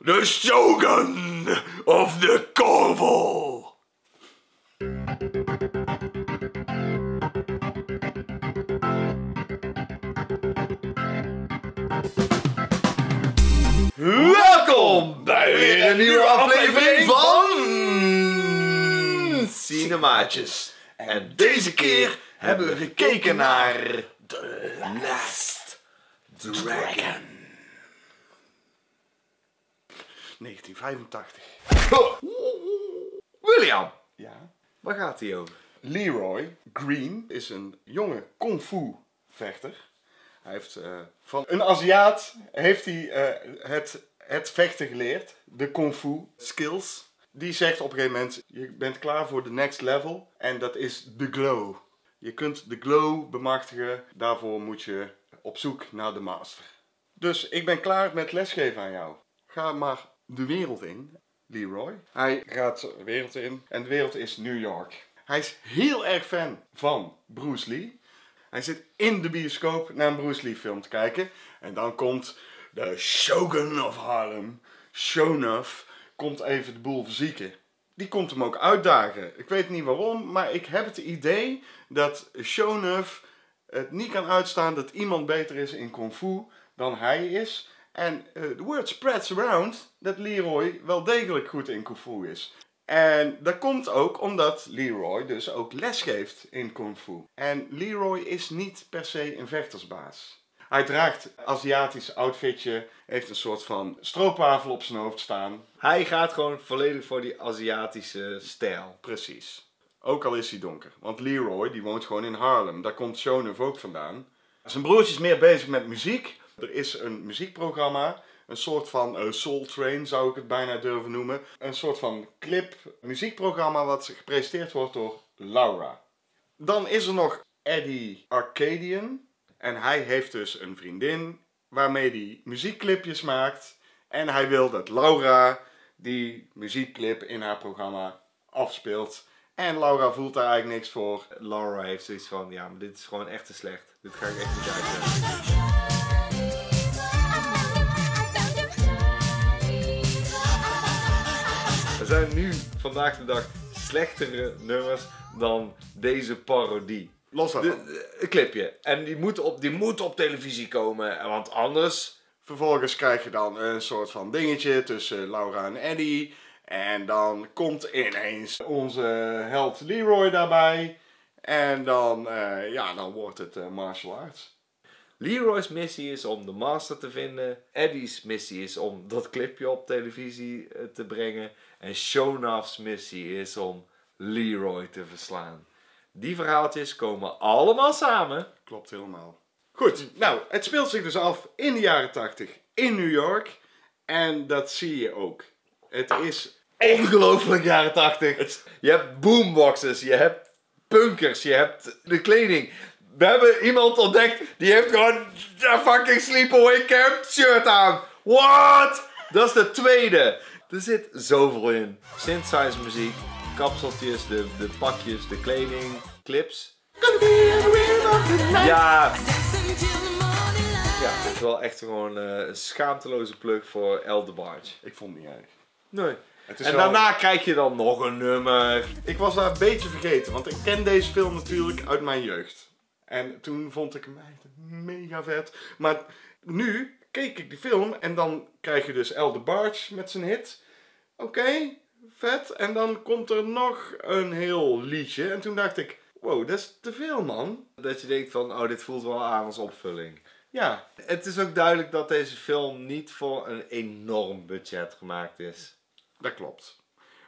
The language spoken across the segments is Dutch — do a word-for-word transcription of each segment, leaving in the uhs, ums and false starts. The Shogun of the Korvel. Welkom bij weer een nieuwe aflevering van Cinemaatjes. En deze keer hebben we gekeken naar The Last Dragon. negentien vijfentachtig. Oh. William! Ja? Waar gaat hij over? Leroy Green is een jonge kung fu vechter. Hij heeft uh, van een Aziat heeft hij, uh, het, het vechten geleerd. De kung fu skills. Die zegt op een gegeven moment, je bent klaar voor de next level. En dat is de glow. Je kunt de glow bemachtigen. Daarvoor moet je op zoek naar de master. Dus ik ben klaar met lesgeven aan jou. Ga maar de wereld in, Leroy. Hij gaat de wereld in en de wereld is New York. Hij is heel erg fan van Bruce Lee. Hij zit in de bioscoop naar een Bruce Lee film te kijken. En dan komt de Shogun of Harlem, Sho'nuff, komt even de boel verzieken. Die komt hem ook uitdagen. Ik weet niet waarom, maar ik heb het idee dat Sho'nuff het niet kan uitstaan dat iemand beter is in kung fu dan hij is. En de uh, word spreads around dat Leroy wel degelijk goed in kung fu is. En dat komt ook omdat Leroy dus ook les geeft in kung fu. En Leroy is niet per se een vechtersbaas. Hij draagt een Aziatisch outfitje, heeft een soort van stroopwafel op zijn hoofd staan. Hij gaat gewoon volledig voor die Aziatische stijl. Precies. Ook al is hij donker. Want Leroy die woont gewoon in Harlem. Daar komt Sho'nuff ook vandaan. Zijn broertje is meer bezig met muziek. Er is een muziekprogramma, een soort van uh, Soul Train zou ik het bijna durven noemen. Een soort van clip, muziekprogramma wat gepresenteerd wordt door Laura. Dan is er nog Eddie Arkadian. En hij heeft dus een vriendin waarmee hij muziekclipjes maakt. En hij wil dat Laura die muziekclip in haar programma afspeelt. En Laura voelt daar eigenlijk niks voor. Laura heeft zoiets van, ja, maar dit is gewoon echt te slecht. Dit ga ik echt niet uitleggen. Er zijn nu vandaag de dag slechtere nummers dan deze parodie. Los daarvan. Een clipje. En die moet, op, die moet op televisie komen, want anders... Vervolgens krijg je dan een soort van dingetje tussen Laura en Eddie. En dan komt ineens onze held Leroy daarbij. En dan, uh, ja, dan wordt het uh, martial arts. Leroy's missie is om de master te vinden. Eddie's missie is om dat clipje op televisie te brengen. En Sho'nuff's missie is om Leroy te verslaan. Die verhaaltjes komen allemaal samen. Klopt helemaal. Goed, nou, het speelt zich dus af in de jaren tachtig in New York. En dat zie je ook. Het is ongelooflijk jaren tachtig. Je hebt boomboxes, je hebt punkers, je hebt de kleding. We hebben iemand ontdekt die heeft gewoon een fucking Sleepaway Camp shirt aan. What? Dat is de tweede. Er zit zoveel in. Synthesizer muziek, kapseltjes, de, de pakjes, de kleding, clips. Ja. Ja, dat is wel echt gewoon uh, een schaamteloze plug voor El DeBarge. Ik vond het niet erg. Nee. En wel... daarna krijg je dan nog een nummer. Ik was daar een beetje vergeten, want ik ken deze film natuurlijk uit mijn jeugd. En toen vond ik hem echt mega vet. Maar nu keek ik die film en dan krijg je dus El DeBarge met zijn hit. Oké, okay, vet. En dan komt er nog een heel liedje. En toen dacht ik, wow, dat is te veel, man. Dat je denkt van, oh, dit voelt wel aan als opvulling. Ja. Het is ook duidelijk dat deze film niet voor een enorm budget gemaakt is. Dat klopt.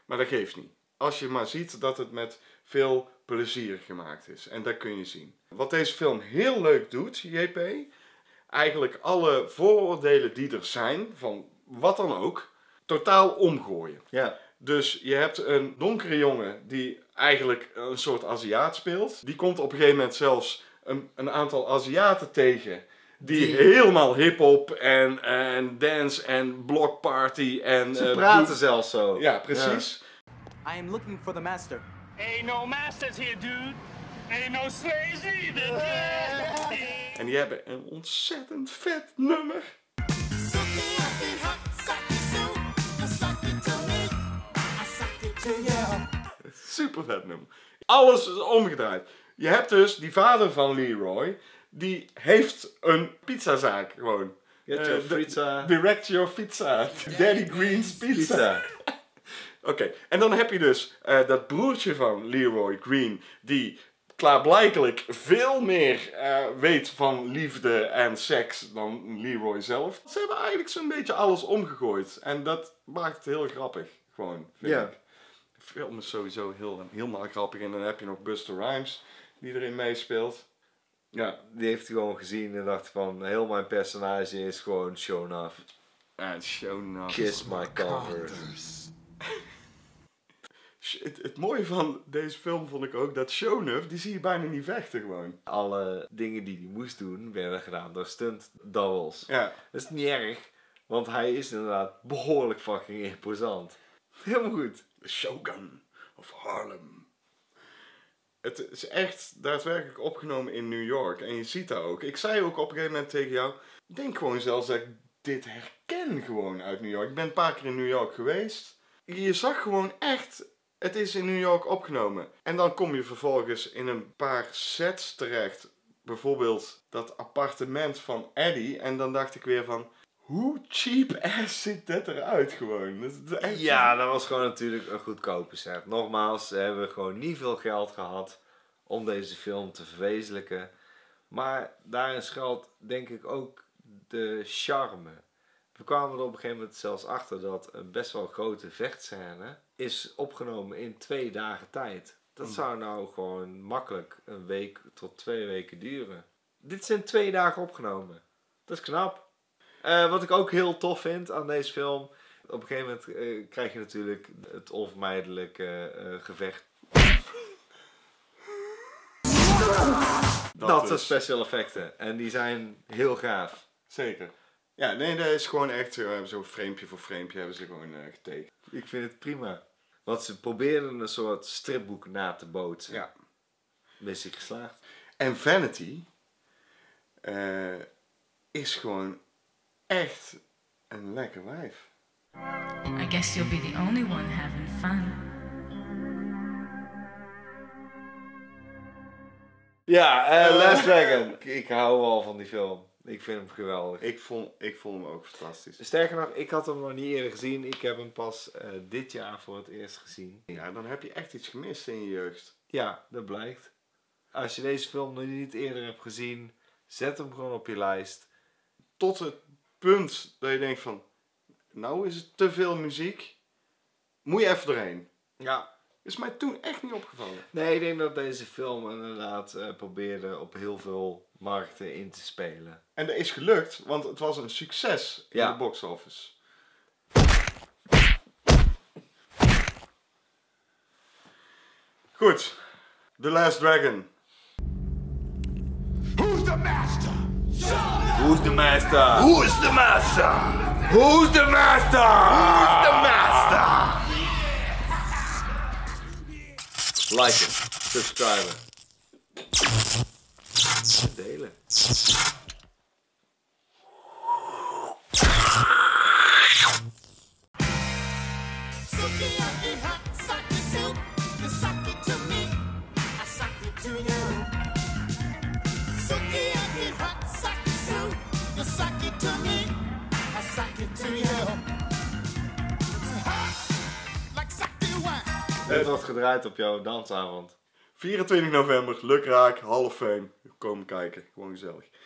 Maar dat geeft niet. Als je maar ziet dat het met veel plezier gemaakt is. En dat kun je zien. Wat deze film heel leuk doet, J P, eigenlijk alle vooroordelen die er zijn, van wat dan ook, totaal omgooien. Ja. Dus je hebt een donkere jongen die eigenlijk een soort Aziat speelt. Die komt op een gegeven moment zelfs een, een aantal Aziaten tegen. Die, die helemaal hiphop en, en dance en blockparty en... Ze praten uh, zelfs zo. Ja, precies. Ja. I am looking for the master. Ain't no masters here, dude. Ain't no slaves either. En die hebben een ontzettend vet nummer. Suki Yaki Hot Saki Sue. Super vet nummer. Alles is omgedraaid. Je hebt dus die vader van Leroy, die heeft een pizzazaak gewoon. Get your uh, pizza. Direct your pizza. Daddy Green's pizza. pizza. Oké, okay. En dan heb je dus uh, dat broertje van Leroy Green, die klaarblijkelijk veel meer uh, weet van liefde en seks dan Leroy zelf. Ze hebben eigenlijk zo'n beetje alles omgegooid. En dat maakt het heel grappig, gewoon, vind yeah. ik. De film is sowieso heel, helemaal grappig. En dan heb je nog Busta Rhymes, die erin meespeelt. Ja. Die heeft hij gewoon gezien en dacht van, heel mijn personage is gewoon Sho'nuff. En Sho'nuff. Kiss my cover. Het, het mooie van deze film vond ik ook dat Sho'nuff, die zie je bijna niet vechten gewoon. Alle dingen die hij moest doen, werden gedaan door stunt doubles. Ja. Dat is niet erg, want hij is inderdaad behoorlijk fucking imposant. Helemaal goed. The Shogun of Harlem. Het is echt daadwerkelijk opgenomen in New York. En je ziet dat ook. Ik zei ook op een gegeven moment tegen jou, ik denk gewoon zelfs dat ik dit herken gewoon uit New York. Ik ben een paar keer in New York geweest. Je zag gewoon echt, het is in New York opgenomen. En dan kom je vervolgens in een paar sets terecht. Bijvoorbeeld dat appartement van Eddie. En dan dacht ik weer van, hoe cheap ass ziet dit eruit gewoon? Dat is echt... Ja, dat was gewoon natuurlijk een goedkope set. Nogmaals, ze hebben gewoon niet veel geld gehad om deze film te verwezenlijken. Maar daarin schuilt denk ik ook de charme. We kwamen er op een gegeven moment zelfs achter dat een best wel grote vechtscène is opgenomen in twee dagen tijd. Dat zou nou gewoon makkelijk een week tot twee weken duren. Dit zijn twee dagen opgenomen. Dat is knap. Uh, wat ik ook heel tof vind aan deze film. Op een gegeven moment uh, krijg je natuurlijk het onvermijdelijke uh, gevecht. Dat, dat zijn special effecten. En die zijn heel gaaf. Zeker. Ja, nee, dat is gewoon echt uh, zo framepje voor framepje hebben ze gewoon uh, getekend. Ik vind het prima. Want ze proberen een soort stripboek na te bootsen. Ja. Missie geslaagd. En Vanity uh, is gewoon... echt een lekker wijf. I guess you'll be the only one having fun. Ja, uh, uh, Last Dragon. Ik hou al van die film. Ik vind hem geweldig. Ik vond, ik vond hem ook fantastisch. Sterker nog, ik had hem nog niet eerder gezien. Ik heb hem pas uh, dit jaar voor het eerst gezien. Ja, dan heb je echt iets gemist in je jeugd. Ja, dat blijkt. Als je deze film nog niet eerder hebt gezien, zet hem gewoon op je lijst. Tot het punt dat je denkt van, nou is het te veel muziek, moet je even doorheen. Ja. Is mij toen echt niet opgevallen. Nee, ik denk dat deze film inderdaad uh, probeerde op heel veel markten in te spelen. En dat is gelukt, want het was een succes in ja. de box office. Goed. The Last Dragon. Who's the master? Who's the master? Who's the master? Who's the master? Who's the master? Like it, subscribe. Delen. Suki Yaki Hot Saki Sue. You suck it to me. I suck it to you. Suki Yaki Hot Saki. You suck it to me, I suck it to you. Like sucky wine. Het wordt gedraaid op jouw dansavond. vierentwintig november, lukraak, half fame. Kom kijken, gewoon gezellig.